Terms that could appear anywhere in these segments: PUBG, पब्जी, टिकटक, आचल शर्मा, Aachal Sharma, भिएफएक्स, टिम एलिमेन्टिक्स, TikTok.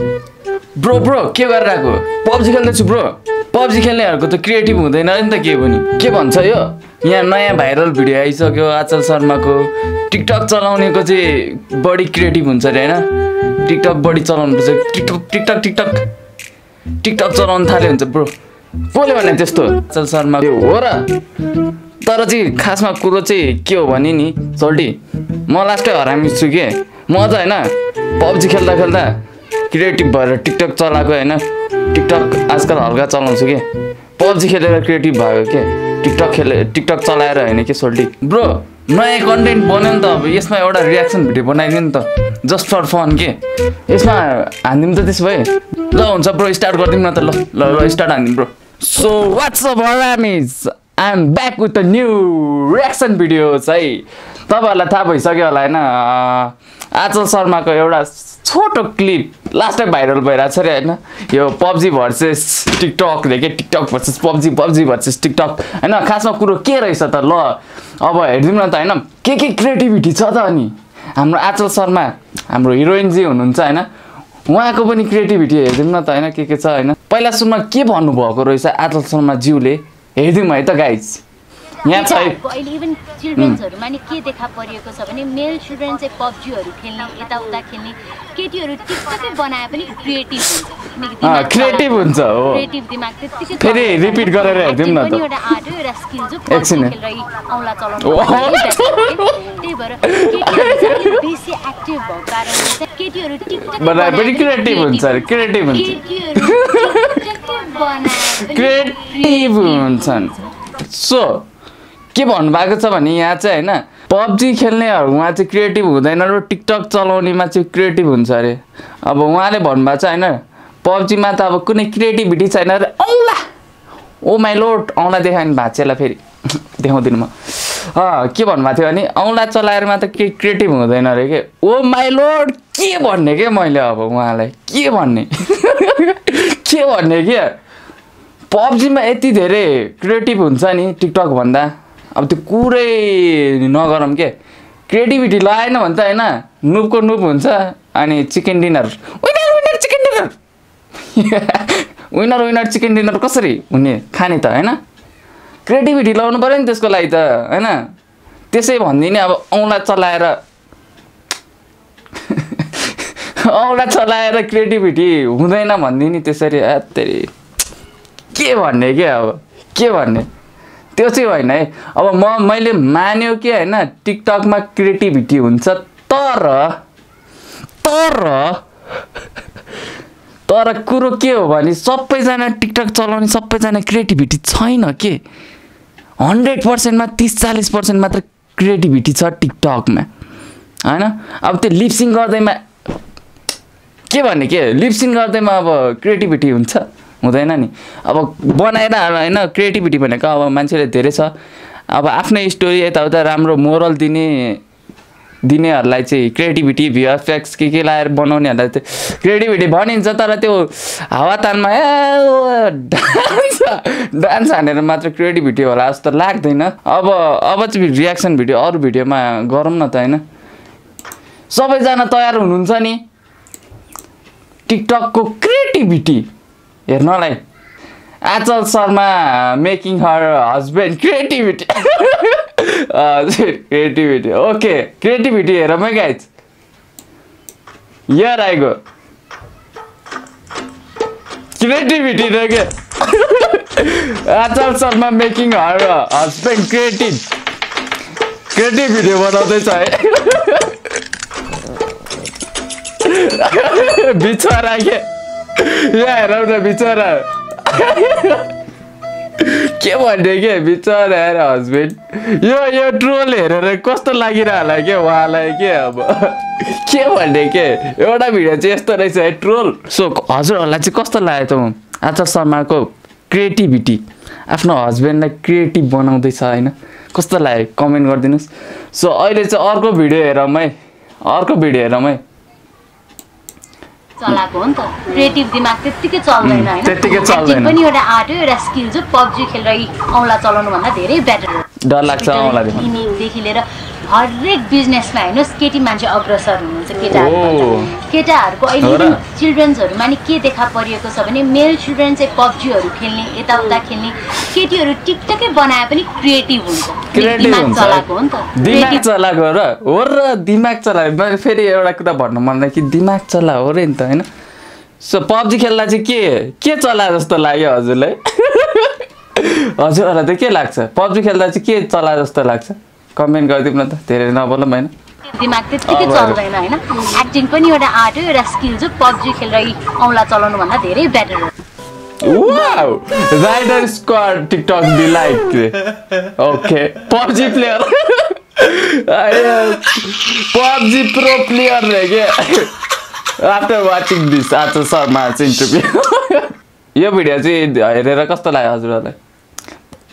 Bro के गरिरहेको पब्जी खेल्दैछु ब्रो। पब्जी खेल्नेहरुको त क्रिएटिभ हुँदैन नि त। के पनि के भन्छ यो यहाँ नयाँ भाइरल भिडियो आइसक्यो आचल शर्माको। टिकटक चलाउनेको चाहिँ बढी क्रिएटिभ हुन्छ रे हैन। टिकटक बढी चलाउनु पर्छ। टिकटक चलाउन थाले हुन्छ ब्रो। कसले भने त्यस्तो? आचल शर्मा हो र। तर चाहिँ खासमा कुरो चाहिँ के हो भने नि चल्डी म लास्टै हरामी छु के। म त हैन पब्जी खेल्दा क्रिएटिभ भएर टिकटक चलाएको हैन। टिकटक आजकल हल्का चलाउँछु के। पब्जी खेलेर क्रिएटिभ भयो के। टिकटक चलाएर हैन के सोल्डी ब्रो। नयाँ कन्टेन्ट बन्यो नि त। अब यसमा एउटा रियाक्सन भिडियो बनाइदिनु नि त जस्ट फर फन के। यसमा हान्दिम त त्यसो भए ल। हुन्छ ब्रो स्टार्ट गर्दिम न त। ल ल स्टार्ट हान्दिम ब्रो। सो व्हाट्स अप हरामिज, I am back with a new reaction video. चाहिँ तपाईहरुलाई थाहा भइसक्यो होला हैन। आचल शर्माको एउटा छोटो क्लिप लास्ट टाइम भाइरल भइरहेछ रे हैन। यो पब्जी भर्सेस टिकटक देखे। टिकटक versus पब्जी, पब्जी versus टिकटक हैन। खासमा कुरो के रहेछ त? ल अब हेर्दिउँ न त हैन। के क्रिएटिभिटी छ त अनि। हाम्रो आचल शर्मा हाम्रो हिरोइन जी हुनुहुन्छ हैन। उहाँको पनि क्रिएटिभिटी हेर्दिउँ न त हैन। के छ हैन। पहिला सुरुमा के भन्नुभएको रहेछ आचल शर्मा ज्यूले हेर्दिउँ है त गाइज। यहाँ अहिले इभन चिल्ड्रेन्सहरुमा नि के देखा परिएको छ भने मेल चिल्ड्रेन चाहिँ पब्जीहरु खेल्ने, यताउता खेल्ने, केटीहरु टिकटकै बनाए पनि क्रिएटिभ हुन्छ। क्रिएटिभ हुन्छ हो। क्रिएटिभ दिमाग त्यतिकै फेरि रिपिट गरेर हेर्दिम न त। यो एउटा आर्ट हो, एउटा स्किल जो खेलेर औला चलाउनु पर्छ। त्यही भएर केटीहरु बेसी एक्टिभ भएको कारणले चाहिँ केटीहरु टिकटक बनाए पनि क्रिएटिभ हुन्छ। क्रिएटिभ हुन्छ। क्रिएटिभ हुन्छन्। सो के भन्नुभएको छ भने यहाँ चाहिँ हैन पब्जी खेल्नेहरुमा चाहिँ क्रिएटिभ हुँदैन र टिकटक चलाउनेमा चाहिँ क्रिएटिभ हुन्छ अरे। अब उहाँले भन्नुभएको छ हैन पब्जीमा त अब कुनै क्रिएटिभिटी छैन अरे। औला ओ माइ लोड औला देखाइन भाचेला फेरि देखाउँदिन म। के भन्नुभएको थियो भने औला चलाएरमा त के क्रिएटिभ हुँदैन अरे के। ओ माइ लोड के भन्ने के मैले। अब उहाँलाई के भन्ने के भन्ने के। पब्जीमा यति धेरै क्रिएटिभ हुन्छ नि टिकटक भन्दा। अब त्यो कुरै नगरौँ के। क्रिएटिभिटी लगाएन भने त हैन नुबको नुब हुन्छ। अनि chicken dinner winner winner chicken dinner winner winner chicken dinner कसरी हुने खाने त हैन। क्रिएटिभिटी लगाउनु पर्यो नि त्यसको लागि त हैन। त्यसै भन्दिने अब औँला चलाएर क्रिएटिभिटी हुँदैन भन्दिने त्यसरी आत्तेरी के भन्ने के। अब के भन्ने त्यो चाहिँ होइन है। अब मैले मान्यो कि हैन टिकटकमा क्रिएटिभिटी हुन्छ। तर तर कुरो के हो भने सबैजना टिकटक चलाउने सबैजना क्रिएटिभिटी छैन के। 100%मा 30-40% मात्र क्रिएटिभिटी छ टिकटकमा हैन। अब त्यो लिपसिङ गर्दैमा के भन्ने के। लिपसिङ गर्दैमा अब क्रिएटिभिटी हुन्छ हुँदैन नि। अब बनाएर हैन क्रिएटिभिटी भनेको अब मान्छेले धेरै छ। अब आफ्नै स्टोरी यताउता राम्रो मोरल दिनेहरूलाई चाहिँ क्रिएटिभिटी भिएफएक्स के लाएर बनाउनेहरूलाई त क्रिएटिभिटी भनिन्छ। तर त्यो हावातानमा डान्स हानेर मात्र क्रिएटिभिटी होला जस्तो लाग्दैन। अब चाहिँ रियाक्सन भिडियो अरू भिडियोमा गरौँ न त हैन। सबैजना तयार हुनुहुन्छ नि टिकटकको क्रिएटिभिटी हेर्नलाई। आचल शर्मा making her husband creativity creativity okay creativity हेरौँ है guys. Here I go creativity र के। आचल शर्मा making her husband creativity बनाउँदैछ है बिचरा के। यहाँ हेरौँ न बिचरा के भन्ने के। बिचरा हेर हस्बेन्ड यो ट्रोल हेरेर कस्तो लागिरह होला के उहाँलाई के। अब के भन्ने के। एउटा भिडियो चाहिँ यस्तो रहेछ है ट्रोल। सो हजुरहरूलाई चाहिँ कस्तो लाग्यो त आचल शर्माको क्रिएटिभिटी आफ्नो हस्बेन्डलाई क्रिएटिभ बनाउँदैछ हैन? कस्तो लाग्यो कमेन्ट गरिदिनुहोस्। सो अहिले चाहिँ अर्को भिडियो हेरौँ है। चलाको हो नि त। क्रिएटिभ दिमाग त्यतिकै चल्दैन हैन। त्यो पनि एउटा आर्ट हो, एउटा स्किल जो पब्जी खेलेर औला चलाउनु भन्दा धेरै बेटर हो। डर लाग्छ औला देखि लिएर हरेक बिजनेसमा हेर्नुस् केटी मान्छे अग्रसर हुनुहुन्छ केटाहरुको। अहिले जुन चिल्ड्रन्सहरुमा नि के देखा परिएको छ भने मेल चिल्ड्रन चाहिँ पब्जीहरु खेल्ने, यताउता खेल्ने, केटीहरु टिकटकै बनाए पनि क्रिएटिभ हुन्छ, दिमाग चलाको हो नि त, दिमाग चलाको र हो र दिमाग चला। मैले फेरि एउटा कुरा भन्नु मन लाग्यो कि दिमाग चला हो रे नि त हैन। सो पब्जी खेल्दा चाहिँ के चला जस्तो लाग्यो हजुरलाई? हजुरहरुलाई त के लाग्छ पब्जी खेल्दा चाहिँ के चला जस्तो लाग्छ? कमेन्ट गरिदिउँ न त, धेरै नबोलौँ हैन। दिमाग त्यतिकै चल्दैन हैन, एक्टिङ पनि एउटा आर्ट हो, एउटा स्किल हो। पब्जी खेलेर औला चलाउनु भन्दा धेरै बेटर हो। Wow, rider squad टिकटक be like okay पब्जी player अरे पब्जी प्रो प्लेयर रे के। After watching this आचल शर्मा interview यो भिडियो चाहिँ हेरेर कस्तो लाग्यो हजुरहरुलाई?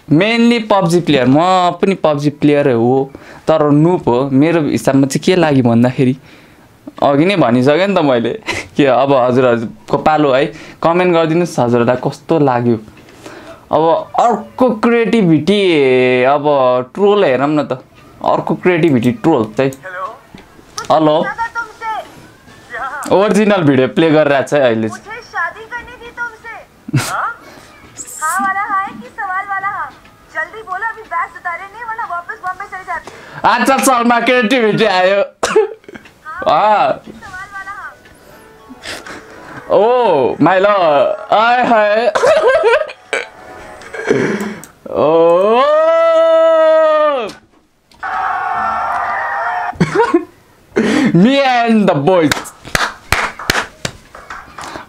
मेनली पब्जी प्लेयर, म पनि पब्जी प्लेयर हो तर नुप हो। मेरो हिसाबमा चाहिँ के लाग्यो भन्दाखेरि अघि नै भनिसकेँ नि त मैले के अब हजुरहरूको पालो है, कमेन्ट गरिदिनुहोस् हजुरहरूलाई कस्तो लाग्यो। अब अर्को क्रिएटिभिटी, अब ट्रोल हेरौँ न त, अर्को क्रिएटिभिटी ट्रोल चाहिँ। हेलो, ओरिजिनल भिडियो प्ले गरिरहेको छ अहिले आचल शर्मा क्रिएटिभिटी आयो। ओ माइ लभ, आय हाय oh me and the boys.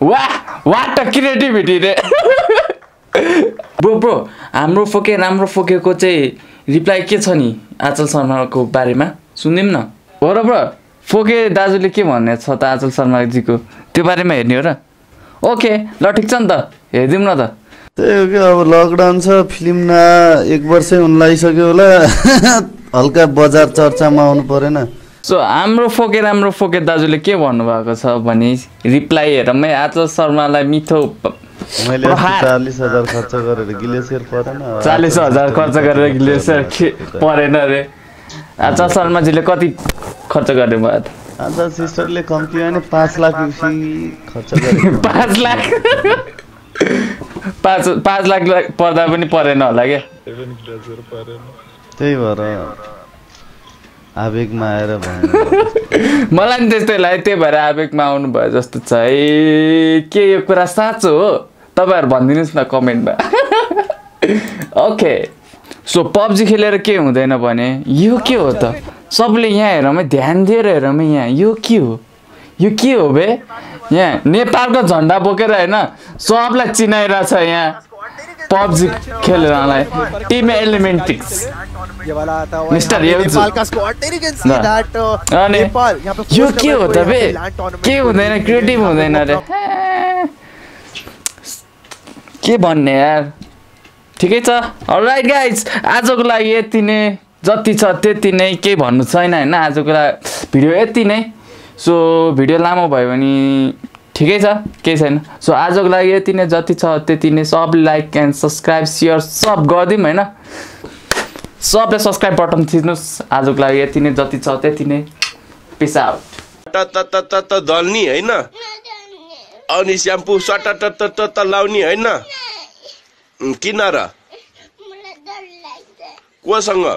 वाह, वाट अ क्रिएटिभिटी रे ब्रो। हाम्रो फोकेको चाहिँ रिप्लाई के छ नि आचल शर्माको बारेमा सुन्दैम न हो र ब्रो? फोके दाजुले के भन्ने छ त आचल शर्माजीको, त्यो बारेमा हेर्ने हो र? ओके ल ठिक छ नि त, हेरिदिउँ न त। त्यही हो कि अब लकडाउन छ, फिल्म न एक वर्ष हुन लागिसक्यो होला हल्का बजार चर्चामा आउनु परेन। सो हाम्रो फोके दाजुले के भन्नुभएको छ भने रिप्लाई हेरौँ। आचल शर्मालाई मिठो 40,000 खर्च गरेर ग्लेसियर परेन, 40,000 खर्च गरेर ग्लेसियर परेन रे। आचल शर्माजीले कति खर्च गर्ने भयो त? आचल सिस्टरले कम्तीमा नै 5 लाख खर्च गरे। 5 लाख 5 लाख पर्दा पनि परेन होला क्या, त्यही भएर आवेगमा आएर भएन। मलाई नि त्यस्तै लाग्यो, त्यही भएर आवेगमा आउनु भयो जस्तो छ है। के यो कुरा साँचो हो? तपाईहरु भनिदिनुस् न कमेन्टमा। ओके, सो पब्जी खेलेर के हुँदैन भने यो के हो त? सबले यहाँ हेरौँ, ध्यान दिएर हेरौँ यहाँ, यो के हो? यो के हो बे? यहाँ नेपालको झन्डा बोकेर होइन सबलाई चिनाइरहेछ यहाँ पब्जी खेल्नलाई। टिम एलिमेन्टिक्स मिस्टर यो के हो त बे? के हुँदैन, क्रिएटिभ हुँदैन रे के भन्ने यार। ठिकै छ, अलराइट गाइज, आजको लागि यति नै, जति छ त्यति नै, केही भन्नु छैन हैन। आजको भिडियो यति नै। सो भिडियो लामो भयो भने ठिकै छ, केही छैन। सो आजको लागि यति नै, जति छ त्यति नै। सबले लाइक एन्ड सब्सक्राइब सेयर सब गरिदिउँ हैन। सबले सब्सक्राइब बटन थिच्नुस्। आजको लागि यति नै, जति छ त्यति नै। Peace out. त दल्नी हैन, अनि स्याम्पू सट त लाउनी हैन, किन र कोसँग?